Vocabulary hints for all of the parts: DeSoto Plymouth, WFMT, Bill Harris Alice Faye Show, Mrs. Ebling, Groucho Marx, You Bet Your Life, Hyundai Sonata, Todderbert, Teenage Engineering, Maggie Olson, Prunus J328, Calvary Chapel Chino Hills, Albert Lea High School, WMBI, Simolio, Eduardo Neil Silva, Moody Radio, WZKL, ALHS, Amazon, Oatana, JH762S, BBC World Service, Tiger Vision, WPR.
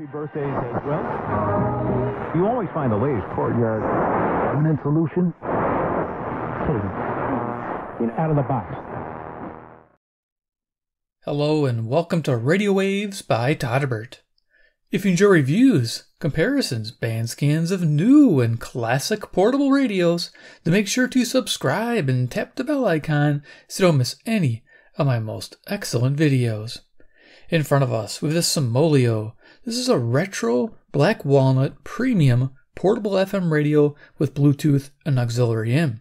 Happy birthdays as well. You always find the latest courtyard. Permanent solution? Kidding. Out of the box. Hello and welcome to Radio Waves by Todderbert. If you enjoy reviews, comparisons, band scans of new and classic portable radios, then make sure to subscribe and tap the bell icon so you don't miss any of my most excellent videos. In front of us, we have the Simolio. This is a retro black walnut premium portable FM radio with Bluetooth and auxiliary in.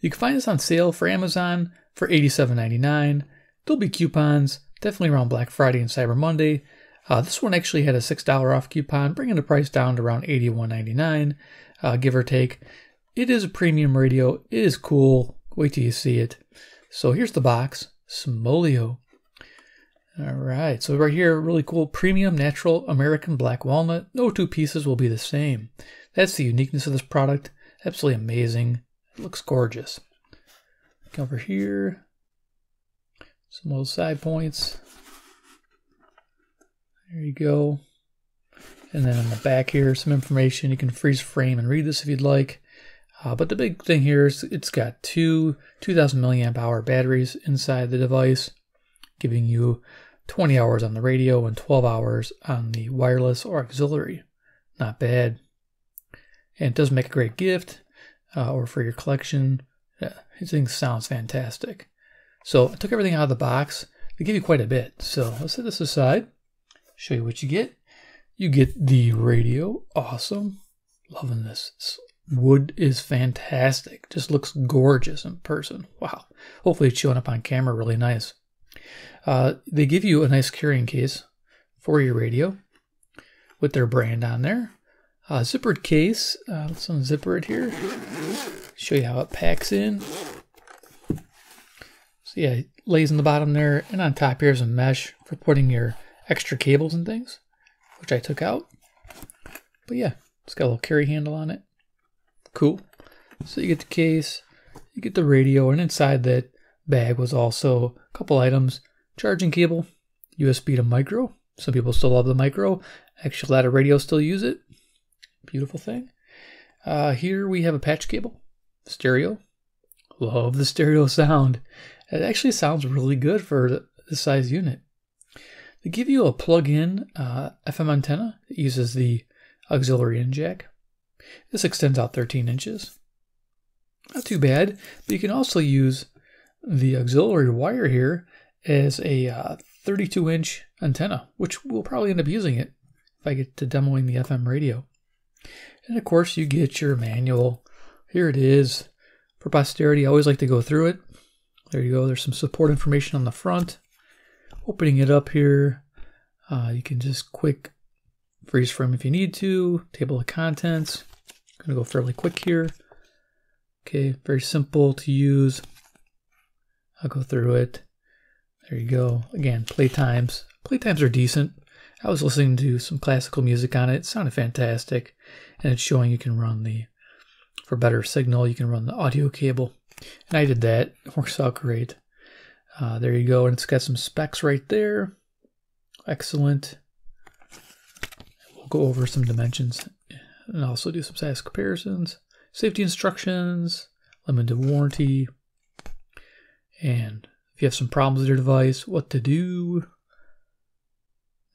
You can find this on sale for Amazon for $87.99. There'll be coupons, definitely around Black Friday and Cyber Monday. This one actually had a $6 off coupon, bringing the price down to around $81.99, give or take. It is a premium radio. It is cool. Wait till you see it. So here's the box, Simolio. All right, so right here, really cool premium natural American black walnut. No two pieces will be the same. That's the uniqueness of this product. Absolutely amazing. It looks gorgeous. Look over here, some little side points. There you go. And then on the back here, some information. You can freeze frame and read this if you'd like. But the big thing here is it's got two 2,000 milliamp hour batteries inside the device, giving you 20 hours on the radio and 12 hours on the wireless or auxiliary. Not bad. And it does make a great gift or for your collection. Yeah, this thing sounds fantastic. So I took everything out of the box. They give you quite a bit. So let's set this aside. Show you what you get. You get the radio. Awesome. Loving this. This wood is fantastic. Just looks gorgeous in person. Wow. Hopefully it's showing up on camera really nice. They give you a nice carrying case for your radio with their brand on there. Zippered case. Let's unzipper it here. Show you how it packs in. So yeah, it lays in the bottom there, and on top here's a mesh for putting your extra cables and things, which I took out. But yeah, it's got a little carry handle on it. Cool. So you get the case, you get the radio, and inside that bag was also a couple items. Charging cable, USB to micro. Some people still love the micro. Actually, a lot of radios still use it. Beautiful thing. Here we have a patch cable. Stereo. Love the stereo sound. It actually sounds really good for the size unit. They give you a plug-in FM antenna that uses the auxiliary in jack. This extends out 13 inches. Not too bad, but you can also use the auxiliary wire here as a 32-inch antenna, which we'll probably end up using it if I get to demoing the FM radio. And of course, you get your manual. Here it is. For posterity, I always like to go through it. There you go. There's some support information on the front. Opening it up here, you can just quick freeze frame if you need to. Table of contents. I'm going to go fairly quick here. Okay, very simple to use. I'll go through it. There you go. Again, playtimes. Playtimes are decent. I was listening to some classical music on it. It sounded fantastic. And it's showing you can run the, for better signal, you can run the audio cable. And I did that. It works out great. There you go. And it's got some specs right there. Excellent. We'll go over some dimensions and also do some size comparisons. Safety instructions, limited warranty, and if you have some problems with your device, what to do.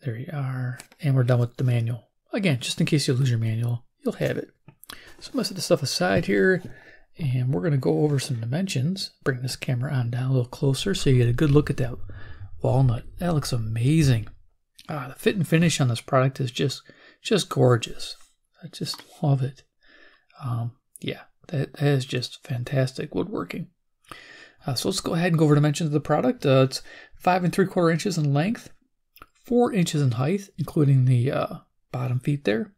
There you are. And we're done with the manual. Again, just in case you lose your manual, you'll have it. So I'm going to set this stuff aside here, and we're going to go over some dimensions. Bring this camera on down a little closer so you get a good look at that walnut. That looks amazing. The fit and finish on this product is just gorgeous. I just love it. Yeah, that is just fantastic woodworking. So let's go ahead and go over dimensions of the product. It's 5 3/4 inches in length, 4 inches in height, including the bottom feet there.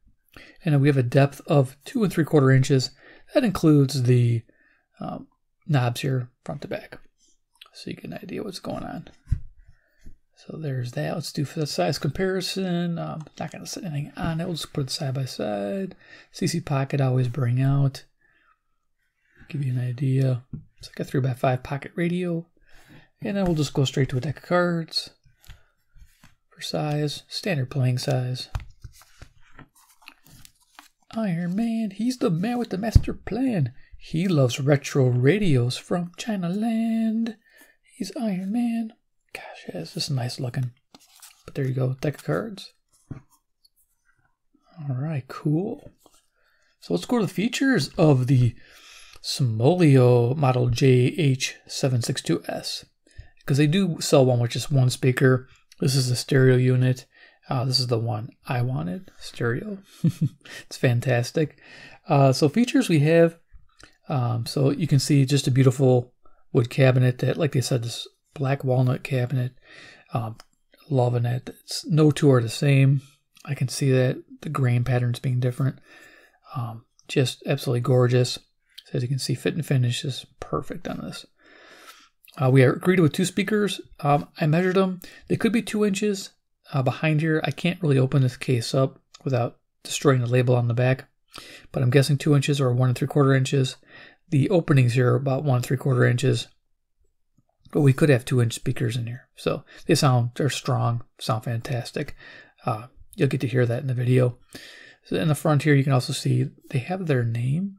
And we have a depth of 2 3/4 inches. That includes the knobs here, front to back. So you get an idea what's going on. So there's that. Let's do for the size comparison. I'm not going to set anything on it. We'll just put it side by side. CC pocket I always bring out. Give you an idea. It's like a 3x5 pocket radio. And then we'll just go straight to a deck of cards for size, standard playing size. Iron Man, he's the man with the master plan. He loves retro radios from China land. He's Iron Man. Gosh, yeah, it's just nice looking. But there you go, deck of cards. All right, cool. So let's go to the features of the Simolio model JH762S, because they do sell one with just one speaker. This is a stereo unit. This is the one I wanted, stereo. It's fantastic. So features we have, so you can see just a beautiful wood cabinet that, like they said, this black walnut cabinet. Loving it. It's, no two are the same. I can see that the grain patterns being different. Just absolutely gorgeous. So as you can see, fit and finish is perfect on this. We are greeted with two speakers. I measured them. They could be 2 inches behind here. I can't really open this case up without destroying the label on the back, but I'm guessing 2 inches or 1 3/4 inches. The openings here are about 1 3/4 inches, but we could have 2 inch speakers in here. So they are strong, sound fantastic. You'll get to hear that in the video. So in the front here, you can also see they have their name,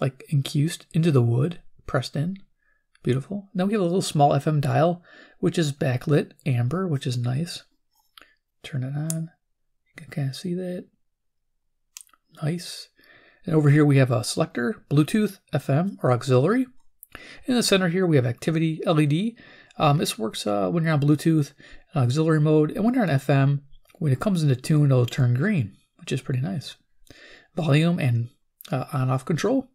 like encased into the wood, pressed in. Beautiful. Now we have a little small FM dial, which is backlit amber, which is nice. Turn it on. You can kind of see that. Nice. And over here we have a selector, Bluetooth, FM, or auxiliary. In the center here we have activity LED. This works when you're on Bluetooth, auxiliary mode, and when you're on FM, when it comes into tune, it'll turn green, which is pretty nice. Volume and on-off control.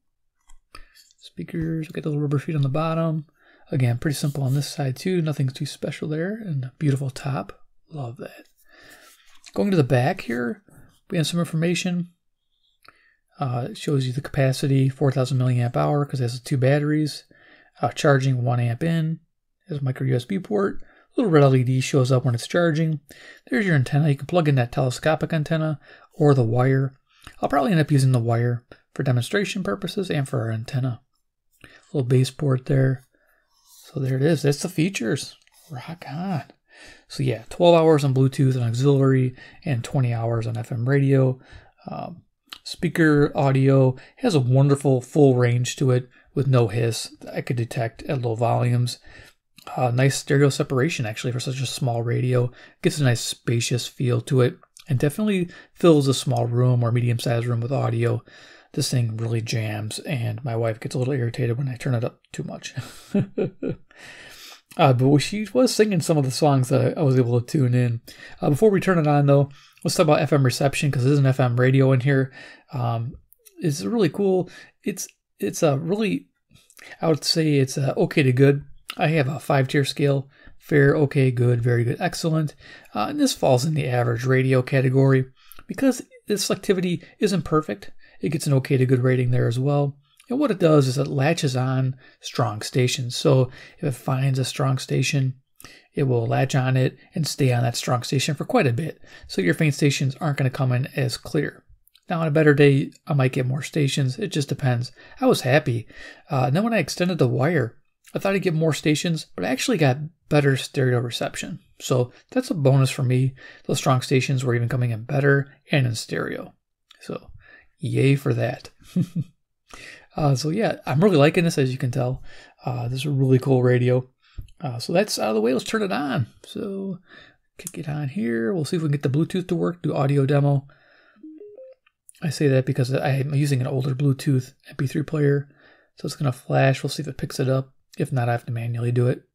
Speakers, we've got the little rubber feet on the bottom. Again, pretty simple on this side too. Nothing too special there. And a beautiful top. Love that. Going to the back here, we have some information. It shows you the capacity, 4,000 milliamp hour, because it has 2 batteries. Charging 1 amp in. There's a micro USB port. A little red LED shows up when it's charging. There's your antenna. You can plug in that telescopic antenna or the wire. I'll probably end up using the wire for demonstration purposes and for our antenna. A little base port there. So there it is. That's the features. Rock on. So yeah, 12 hours on Bluetooth and auxiliary and 20 hours on FM radio. Speaker audio has a wonderful full range to it with no hiss that I could detect at low volumes. Nice stereo separation actually for such a small radio. Gives a nice spacious feel to it and definitely fills a small room or medium-sized room with audio. This thing really jams and my wife gets a little irritated when I turn it up too much. But she was singing some of the songs that I was able to tune in. Before we turn it on though, let's talk about FM reception because there's an FM radio in here. It's really cool. It's a really, I would say it's okay to good. I have a 5-tier scale, fair, okay, good, very good, excellent. And this falls in the average radio category because the selectivity isn't perfect. It gets an okay to good rating there as well. And what it does is it latches on strong stations. So if it finds a strong station, it will latch on it and stay on that strong station for quite a bit. So your faint stations aren't going to come in as clear. Now on a better day, I might get more stations. It just depends. I was happy. And then when I extended the wire, I thought I'd get more stations, but I actually got better stereo reception. So that's a bonus for me. Those strong stations were even coming in better and in stereo. So yay for that. So yeah, I'm really liking this, as you can tell. This is a really cool radio. So that's out of the way. Let's turn it on. So kick it on here. We'll see if we can get the Bluetooth to work, do audio demo. I say that because I'm using an older Bluetooth MP3 player. So it's going to flash. We'll see if it picks it up. If not, I have to manually do it.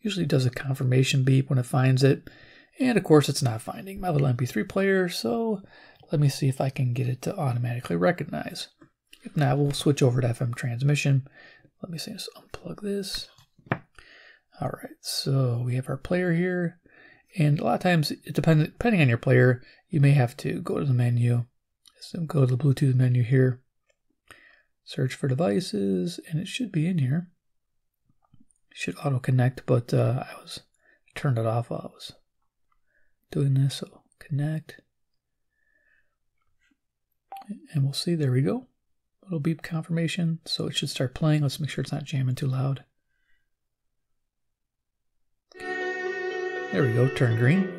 Usually does a confirmation beep when it finds it. And of course, it's not finding my little MP3 player. So let me see if I can get it to automatically recognize. If not, we'll switch over to FM transmission. Let me see, just unplug this. All right, so we have our player here. And a lot of times, it depending on your player, you may have to go to the menu. So go to the Bluetooth menu here. Search for devices, and it should be in here. Should auto connect, but I turned it off while I was doing this. So connect, and we'll see. There we go. Little beep confirmation. So it should start playing. Let's make sure it's not jamming too loud. There we go. Turn green.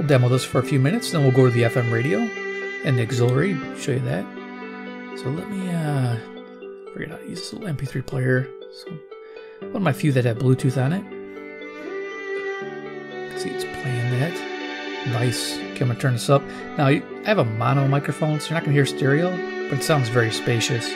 We'll demo this for a few minutes, then we'll go to the FM radio and the auxiliary, show you that. So let me figure out how to use this little MP3 player. So one of my few that have Bluetooth on it. See, it's playing that. Nice. Okay, I'm going to turn this up. Now, I have a mono microphone, so you're not going to hear stereo, but it sounds very spacious.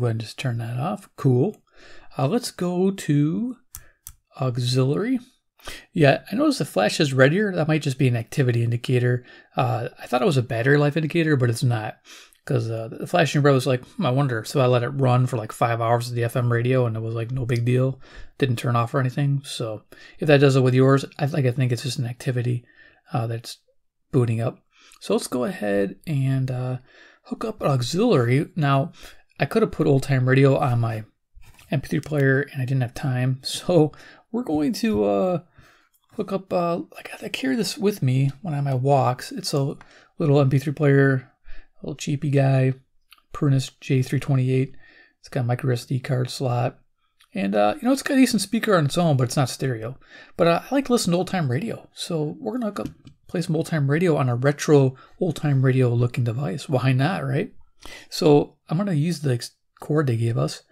And just turn that off. Cool. Let's go to auxiliary. Yeah, I noticed the flash is red here. That might just be an activity indicator. I thought it was a battery life indicator, but it's not, because the flashing red was like, I wonder. So I let it run for like 5 hours of the FM radio, and it was like no big deal. Didn't turn off or anything. So if that does it with yours, I think it's just an activity that's booting up. So let's go ahead and hook up auxiliary now. I could have put old-time radio on my MP3 player, and I didn't have time. So we're going to look up, I carry this with me when I'm at walks. It's a little MP3 player, a little cheapy guy, Prunus J328. It's got a micro SD card slot. And, it's got a decent speaker on its own, but it's not stereo. But I like to listen to old-time radio. So we're going to play some old-time radio on a retro old-time radio-looking device. Why not, right? So I'm going to use the cord they gave us.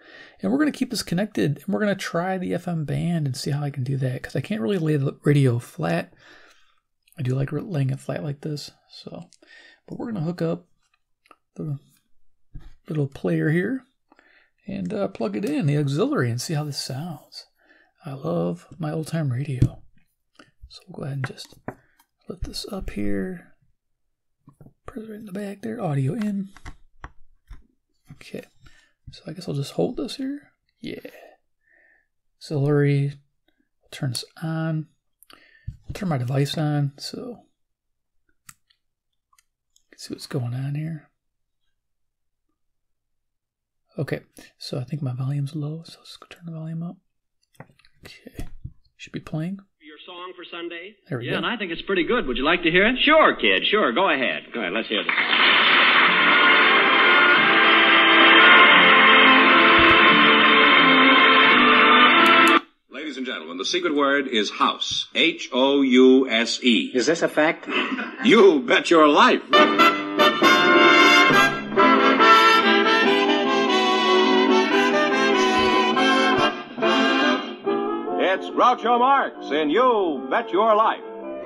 And we're going to keep this connected. And we're going to try the FM band and see how I can do that. Because I can't really lay the radio flat. I do like laying it flat like this. So, but we're going to hook up the little player here. And plug it in, the auxiliary, and see how this sounds. I love my old-time radio. So we'll go ahead and just lift this up here. Press it right in the back there, audio in. Okay, so I guess I'll just hold this here. Yeah. Auxiliary, I'll turn this on. I'll turn my device on, so you can see what's going on here. Okay, so I think my volume's low, so let's go turn the volume up. Okay, should be playing. Your song for Sunday? There we go. Yeah, and I think it's pretty good. Would you like to hear it? Sure, kid, sure. Go ahead. Go ahead, let's hear the song. Ladies and gentlemen, the secret word is house. H-O-U-S-E. Is this a fact? You bet your life. It's Groucho Marx in You Bet Your Life,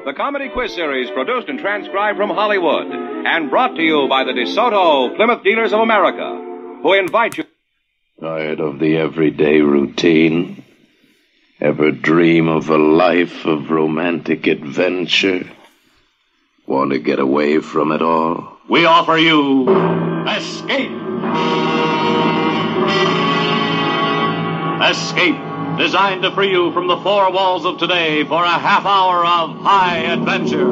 the comedy quiz series produced and transcribed from Hollywood and brought to you by the DeSoto Plymouth Dealers of America, who invite you... Tired of the everyday routine? Ever dream of a life of romantic adventure? Want to get away from it all? We offer you Escape! Escape! Designed to free you from the four walls of today for a half hour of high adventure.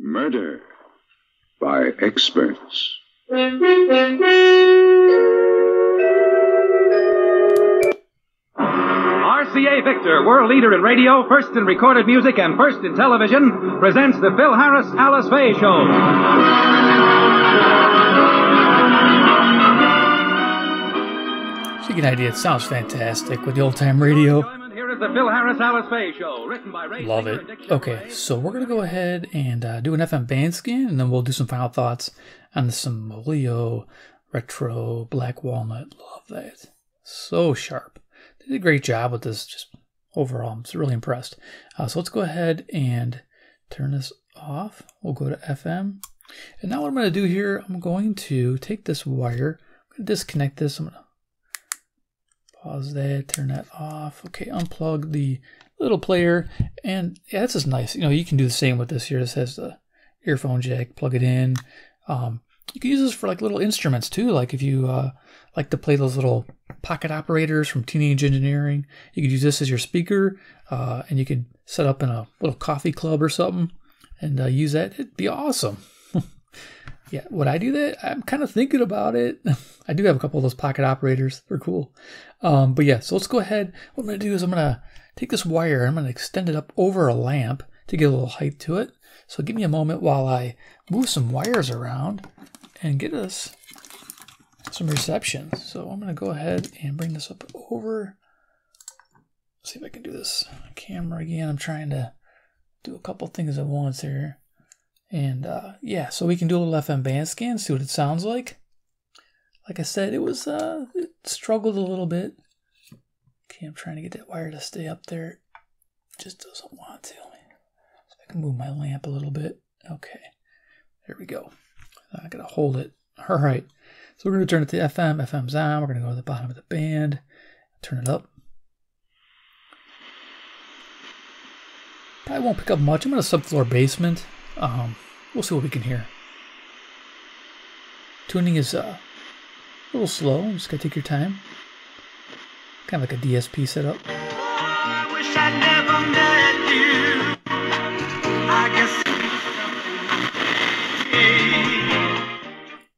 Murder by experts. Victor, world leader in radio, first in recorded music, and first in television, presents the Bill Harris Alice Faye Show. So you get an idea, it sounds fantastic with the old-time radio. Here is the Bill Harris Alice Faye Show, written by Ray. Love it. Okay, so we're going to go ahead and do an FM band scan, and then we'll do some final thoughts on the Simolio Retro Black Walnut. Love that. So sharp. Did a great job with this, just overall. I'm just really impressed. So let's go ahead and turn this off. We'll go to FM. And now what I'm going to do here, I'm going to take this wire, I'm going to disconnect this. I'm going to pause that, turn that off. Okay, unplug the little player. And yeah, this is nice. You know, you can do the same with this here. This has the earphone jack, plug it in. You can use this for like little instruments too. Like if you like to play those little pocket operators from Teenage Engineering, you could use this as your speaker, and you could set up in a little coffee club or something and use that. It'd be awesome. Yeah, would I do that? I'm kind of thinking about it. I do have a couple of those pocket operators. They're cool. But yeah, so let's go ahead. What I'm going to do is I'm going to take this wire. I'm going to extend it up over a lamp to get a little height to it. So give me a moment while I move some wires around and get us some reception. So I'm going to go ahead and bring this up over. Let's see if I can do this on camera again. I'm trying to do a couple things at once here. And yeah, so we can do a little FM band scan, see what it sounds like. Like I said, it was it struggled a little bit. Okay, I'm trying to get that wire to stay up there. Just doesn't want to. So I can move my lamp a little bit. Okay, there we go. I gotta hold it. All right. So we're going to turn it to FM. FM's on. We're going to go to the bottom of the band. Turn it up. Probably won't pick up much. I'm in a subfloor basement. We'll see what we can hear. Tuning is a little slow. Just got to take your time. Kind of like a DSP setup. Oh, I wish I never met you. I guess.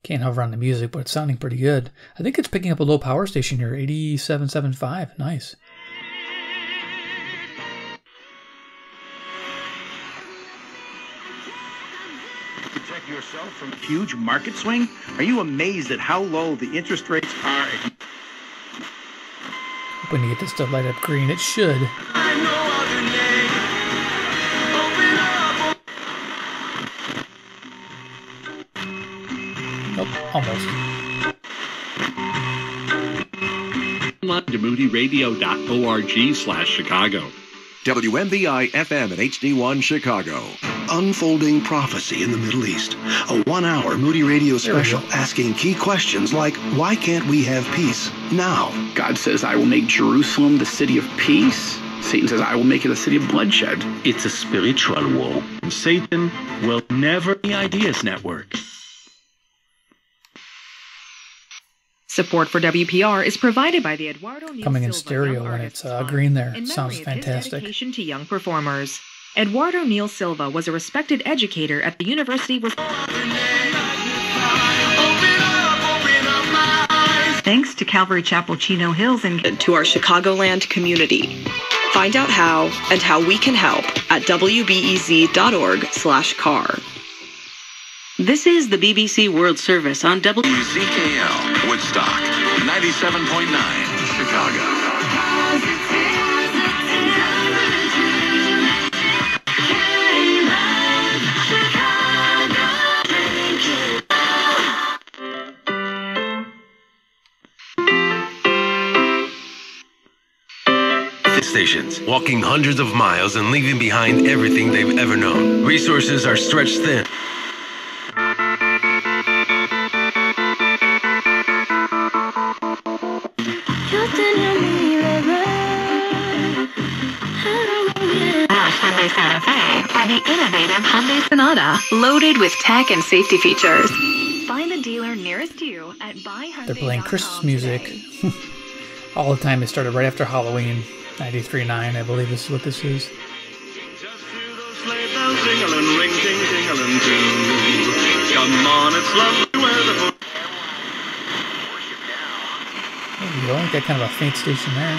Can't hover on the music, but it's sounding pretty good. I think it's picking up a low power station here, 87.75. Nice. Protect yourself from huge market swing? Are you amazed at how low the interest rates are? Hoping to get this stuff light up green. It should. I know all your name. Open up. Nope, almost. To moodyradio.org/Chicago. WMBI FM at HD1 Chicago. Unfolding Prophecy in the Middle East, a one-hour Moody Radio special asking key questions like, why can't we have peace now? God says, I will make Jerusalem the city of peace. Satan says, I will make it a city of bloodshed. It's a spiritual war. Satan will never be Ideas Network. Support for WPR is provided by the Eduardo Neil Silva. Coming in stereo and it's green there. It sounds fantastic. Dedication to young performers. Eduardo Neil Silva was a respected educator at the University of Wisconsin. Thanks to Calvary Chapel Chino Hills and to our Chicagoland community. Find out how and how we can help at wbez.org/car. This is the BBC World Service on WZKL, Woodstock, 97.9, Chicago. Stations, walking hundreds of miles and leaving behind everything they've ever known. Resources are stretched thin. Our Hyundai Santa Fe are the innovative Hyundai Sonata, loaded with tech and safety features. Find the dealer nearest you at buyhyundai.com. They're playing Christmas music all the time. It started right after Halloween. 93.9, I believe is what this is. Just through those sleigh bells jingling, ring ting tingling too. Come on, it's lovely weather. There you go, got kind of a faint station there.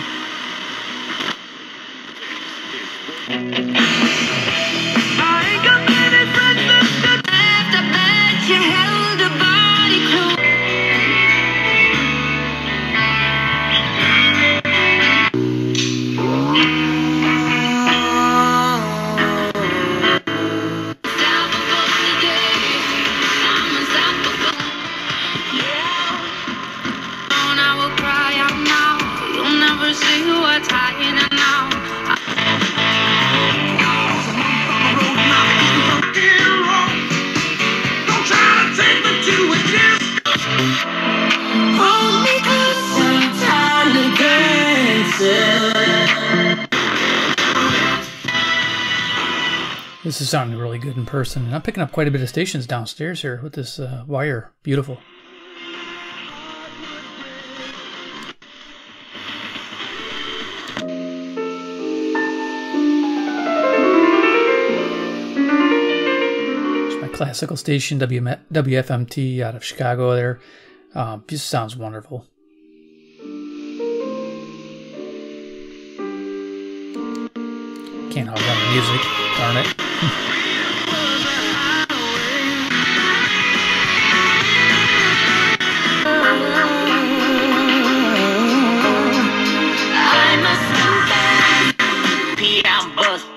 This is sounding really good in person, and I'm picking up quite a bit of stations downstairs here with this wire. Beautiful. It's my classical station, WFMT out of Chicago there. Just sounds wonderful. Can't help the music, darn it.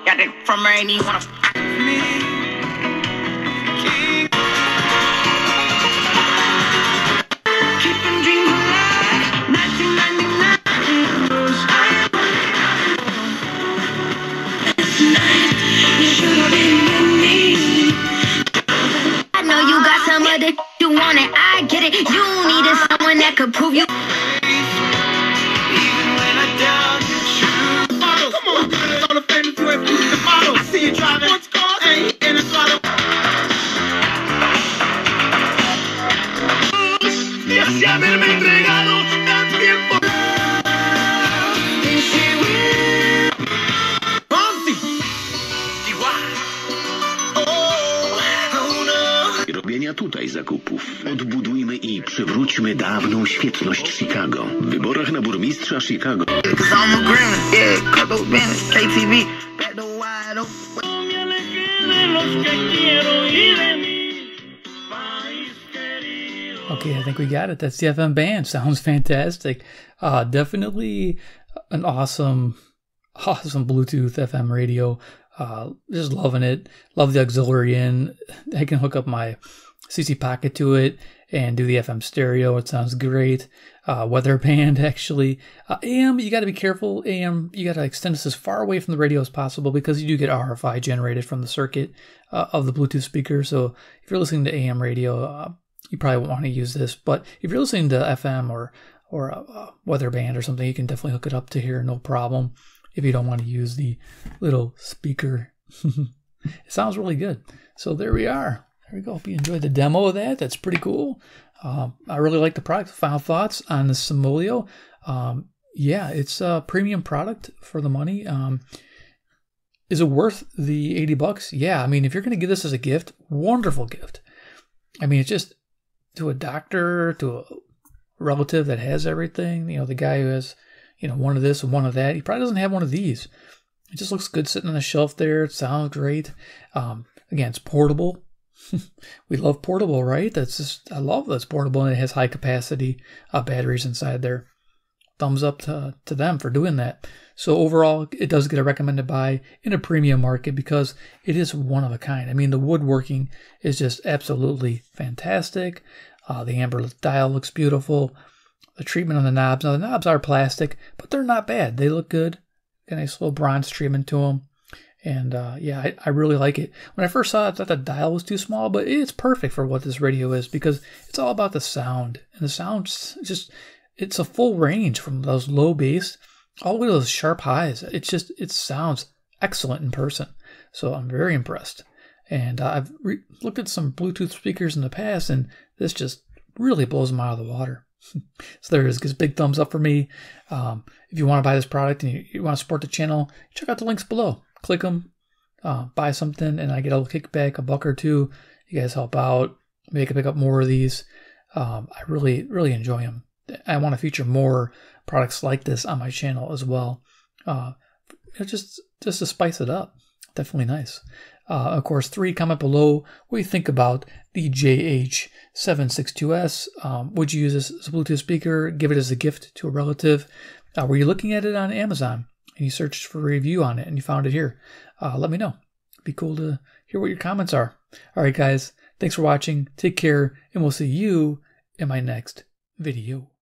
Got it from anyone. Prove you. Even when I doubt you. Come on, girl, it's all the famous way. See you driving. zakupów. Odbudujmy i przywróćmy dawną świetność Chicago. W wyborach na burmistrza Chicago. Okay, I think we got it. That's the FM band. Sounds fantastic. Definitely an awesome Bluetooth FM radio. Just loving it. Love the auxiliary in. I can hook up my CC Pocket to it and do the FM stereo. It sounds great. Weather band, actually. AM, you got to be careful. AM, you got to extend this as far away from the radio as possible because you do get RFI generated from the circuit of the Bluetooth speaker. So if you're listening to AM radio, you probably won't want to use this. But if you're listening to FM or a weather band or something, you can definitely hook it up to here, no problem, if you don't want to use the little speaker. It sounds really good. So there we are. There we go. Hope you enjoyed the demo of that. That's pretty cool. I really like the product. Final thoughts on the Simolio. Yeah, it's a premium product for the money. Is it worth the $80? Yeah, I mean, if you're going to give this as a gift, wonderful gift. I mean, it's just to a doctor, to a relative that has everything. You know, the guy who has, you know, one of this and one of that. He probably doesn't have one of these. It just looks good sitting on the shelf there. It sounds great. Again, it's portable. We love portable, right? That's just, I love that's portable, and it has high capacity batteries inside there. Thumbs up to them for doing that. So overall, it does get a recommended buy in a premium market because it is one of a kind. I mean, the woodworking is just absolutely fantastic. The amber dial looks beautiful. The treatment on the knobs. Now, the knobs are plastic, but they're not bad. They look good. Got a nice little bronze treatment to them. And, yeah, I really like it. When I first saw it, I thought the dial was too small, but it's perfect for what this radio is because it's all about the sound. And the sound's just, it's a full range from those low bass all the way to those sharp highs. It's just, it sounds excellent in person. So I'm very impressed. And I've looked at some Bluetooth speakers in the past, and this just really blows them out of the water. So there it is. Gives big thumbs up for me. If you want to buy this product and you want to support the channel, check out the links below. Click them, buy something, and I get a little kickback, $1 or $2. You guys help out. Maybe I can pick up more of these. I really enjoy them. I want to feature more products like this on my channel as well. Just to spice it up. Definitely nice. Of course, comment below what you think about the JH762S. Would you use this as a Bluetooth speaker? Give it as a gift to a relative? Were you looking at it on Amazon and you searched for a review on it and you found it here? Let me know. It'd be cool to hear what your comments are. All right, guys. Thanks for watching. Take care, and we'll see you in my next video.